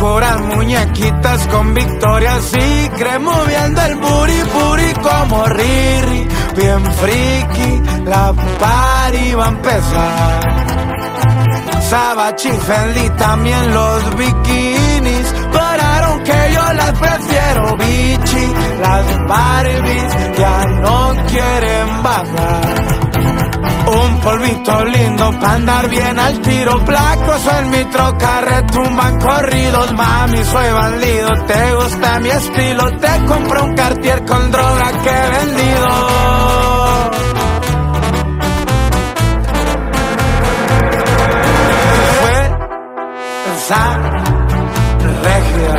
puras muñequitas con Victoria Secret, moviendo el booty booty como Riri, bien friki, la party va a empezar. Savage y Fendi, también los bikinis, pararon que yo las prefiero bichi, las Barbies ya no quieren bajar. Un polvito lindo pa' andar bien al tiro, placos en mi troca retumban corridos. Mami, soy bandido, te gusta mi estilo, te compro un Cartier con droga que he vendido. Fue esa regida.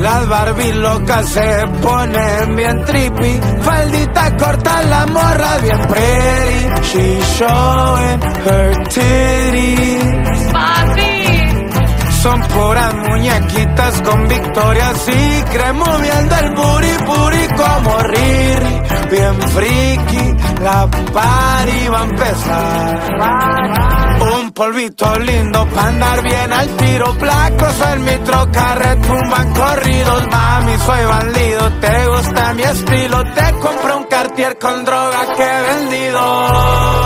Las Barbie locas se ponen bien trippy, faldita corta, la morra bien pretty, she's showing her titties. Papi. Son puras muñequitas con Victoria Secret, moviendo el booty booty como Riri, bien friki, la party va a empezar. Un polvito lindo pa' andar bien al tiro, placos en mi troca retumban corridos. Mami, soy bandido, te gusta mi estilo, te compro un Cartier con droga que he vendido.